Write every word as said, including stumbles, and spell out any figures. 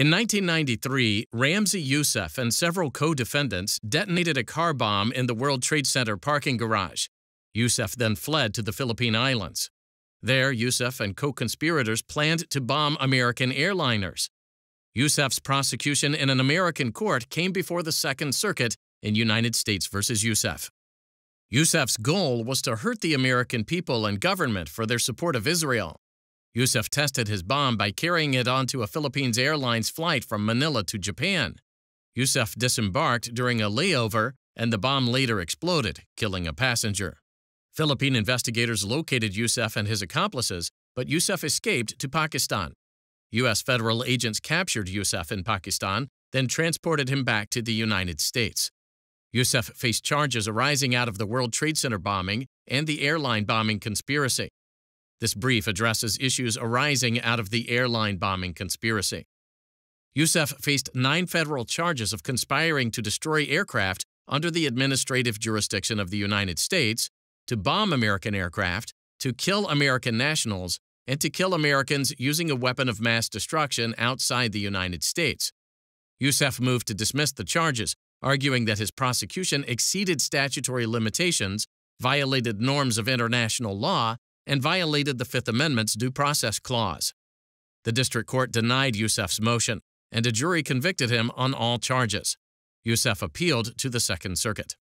In nineteen ninety-three, Ramzi Yousef and several co-defendants detonated a car bomb in the World Trade Center parking garage. Yousef then fled to the Philippine Islands. There, Yousef and co-conspirators planned to bomb American airliners. Yousef's prosecution in an American court came before the Second Circuit in United States versus Yousef. Yousef's goal was to hurt the American people and government for their support of Israel. Yousef tested his bomb by carrying it onto a Philippines Airlines flight from Manila to Japan. Yousef disembarked during a layover, and the bomb later exploded, killing a passenger. Philippine investigators located Yousef and his accomplices, but Yousef escaped to Pakistan. U S federal agents captured Yousef in Pakistan, then transported him back to the United States. Yousef faced charges arising out of the World Trade Center bombing and the airline bombing conspiracy. This brief addresses issues arising out of the airline bombing conspiracy. Yousef faced nine federal charges of conspiring to destroy aircraft under the administrative jurisdiction of the United States, to bomb American aircraft, to kill American nationals, and to kill Americans using a weapon of mass destruction outside the United States. Yousef moved to dismiss the charges, arguing that his prosecution exceeded statutory limitations, violated norms of international law, and violated the Fifth Amendment's Due Process Clause. The district court denied Yousef's motion, and a jury convicted him on all charges. Yousef appealed to the Second Circuit.